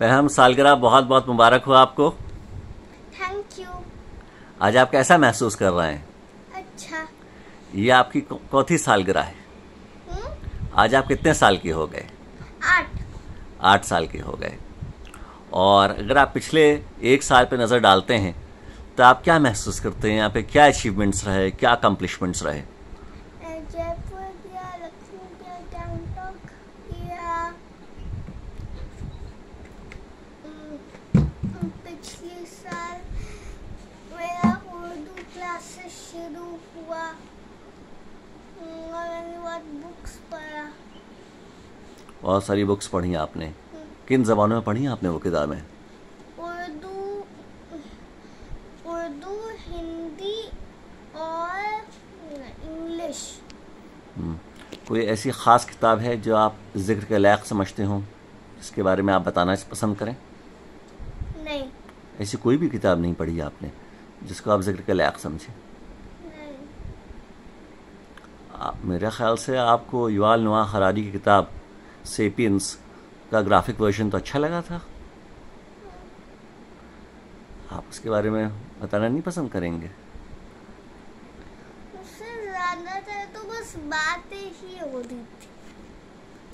बहम सालगिरह बहुत बहुत मुबारक हो आपको। Thank you. आज आप कैसा महसूस कर रहे हैं? अच्छा। ये आपकी चौथी सालगिरह है। आज आप कितने साल की हो गए? 8 साल के हो गए। और अगर आप पिछले एक साल पे नज़र डालते हैं तो आप क्या महसूस करते हैं? यहाँ पे क्या अचीवमेंट्स रहे, क्या अकम्पलिशमेंट्स रहे? जयपुर गया, लक्ष्मी गया, गैंगटॉक गया। पिछले साल मेरा उर्दू क्लासेस शुरू हुआ और मैंने बहुत बुक्स पढ़ा। बहुत सारी बुक्स पढ़ी आपने। किन जबानों में पढ़ी आपने वो किताबें? उर्दू, हिंदी और इंग्लिश। कोई ऐसी ख़ास किताब है जो आप जिक्र के लायक समझते हो, जिसके बारे में आप बताना पसंद करें? नहीं। ऐसी कोई भी किताब नहीं पढ़ी आपने जिसको आप जिक्र के लायक समझें? नहीं। मेरे ख़्याल से आपको युवाल नोआ हरारी की किताब सेपियंस का ग्राफिक वर्जन तो अच्छा लगा था। आप उसके बारे में बताना नहीं पसंद करेंगे? उससे ज़्यादा तो बस बातें ही हो रही थी,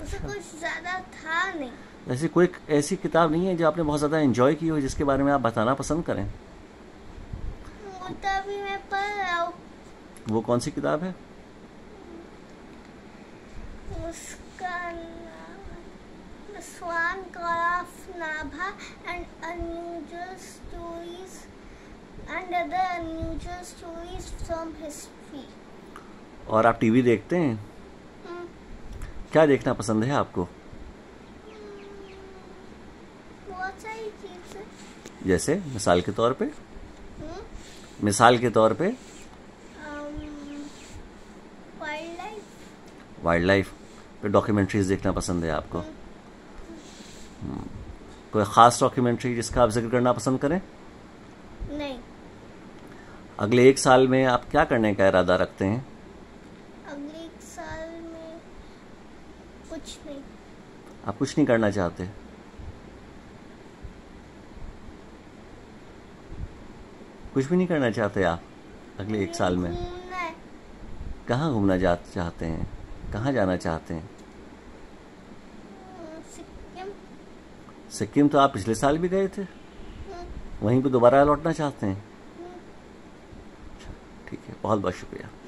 उससे कुछ ज़्यादा था नहीं। वैसे कोई ऐसी किताब नहीं है जो आपने बहुत ज़्यादा एंजॉय की हो, जिसके बारे में आप बताना पसंद करें? वो तो अभी मैं पढ़ रहा हूँ। वो कौन सी किताब है? उसका स्वान and unusual stories and other unusual stories from history। और आप टीवी देखते हैं? क्या देखना पसंद है आपको? बहुत सारी चीज़ें। जैसे मिसाल के तौर पे? मिसाल के तौर पे वाइल्ड लाइफ पे डॉक्यूमेंट्रीज देखना पसंद है आपको। कोई ख़ास डॉक्यूमेंट्री जिसका आप जिक्र करना पसंद करें? नहीं। अगले एक साल में आप क्या करने का इरादा रखते हैं? अगले एक साल में कुछ नहीं। आप कुछ नहीं करना चाहते? कुछ भी नहीं करना चाहते आप अगले एक साल में? कहाँ घूमना चाहते हैं? कहाँ जाना चाहते हैं? सिक्किम तो आप पिछले साल भी गए थे, वहीं पे दोबारा लौटना चाहते हैं? ठीक है, बहुत बहुत शुक्रिया।